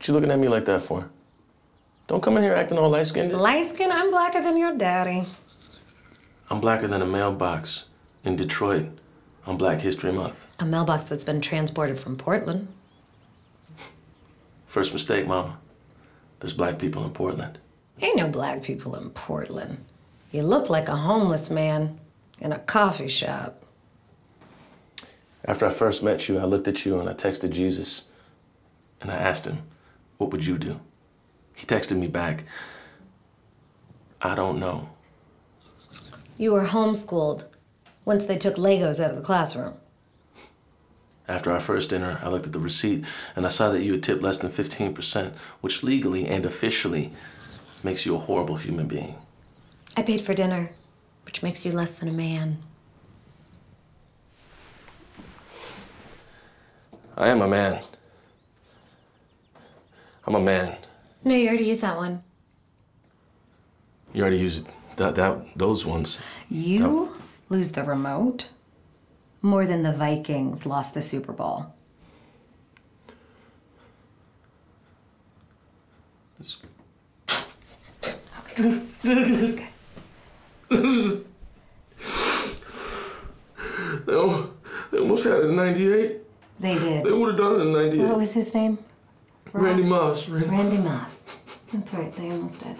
What you looking at me like that for? Don't come in here acting all light-skinned. Light-skinned? I'm blacker than your daddy. I'm blacker than a mailbox in Detroit on Black History Month. A mailbox that's been transported from Portland. First mistake, Mama. There's black people in Portland. Ain't no black people in Portland. You look like a homeless man in a coffee shop. After I first met you, I looked at you and I texted Jesus. And I asked him, what would you do? He texted me back, I don't know. You were homeschooled once they took Legos out of the classroom. After our first dinner, I looked at the receipt and I saw that you had tipped less than 15%, which legally and officially makes you a horrible human being. I paid for dinner, which makes you less than a man. I am a man. I'm a man. No, you already used that one. You already used those ones. You lose the remote more than the Vikings lost the Super Bowl. Okay. Okay. They almost had it in 98. They did. They would have done it in 98. What was his name? Randy Moss. Randy Moss. That's right, they almost did.